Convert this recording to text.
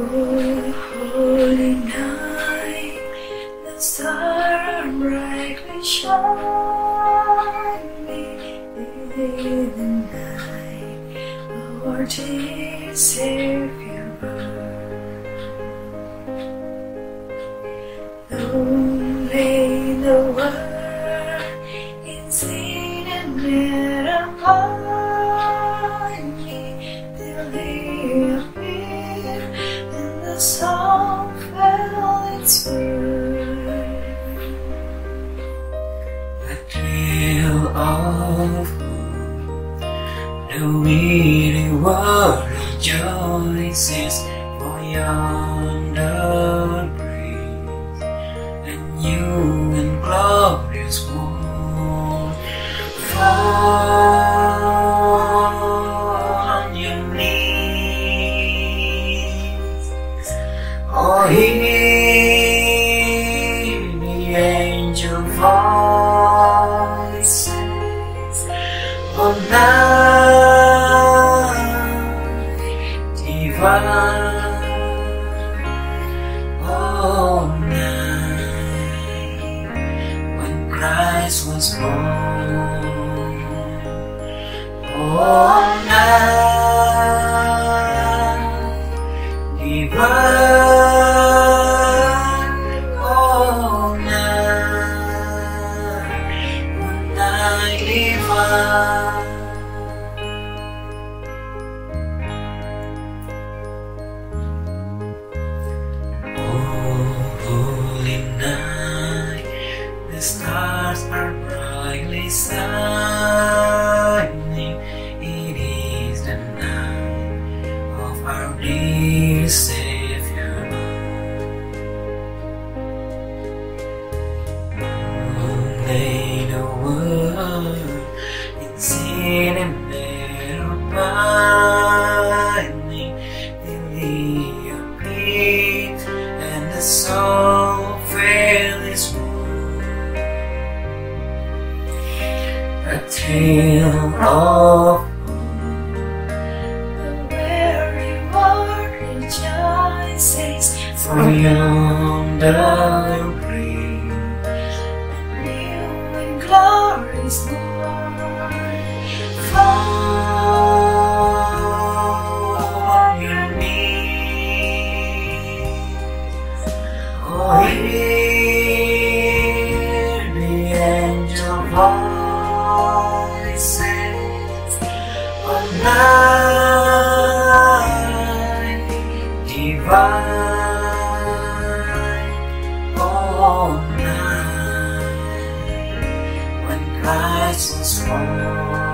O holy night, the star brightly shines in the night. Our dear Savior born, lonely the world, in sin and error upon me till He appeared, and the song fell its birth. A tale of the weary world rejoices for yonder breeze, and new and glorious world. Fall on your knees, or hear the angel voices. Oh, now O night, when Christ was born. O night divine, O night, O night divine. The stars are brightly shining. It is the night of our dear Savior. Only the world in sin and error binding, till He appeared, and the soul fell its wound. A tale of the weary world rejoices for yonder breeze, and new and glorious Lord. Fall on your knees, or hear the angel voice. O night divine, O night when Christ was born.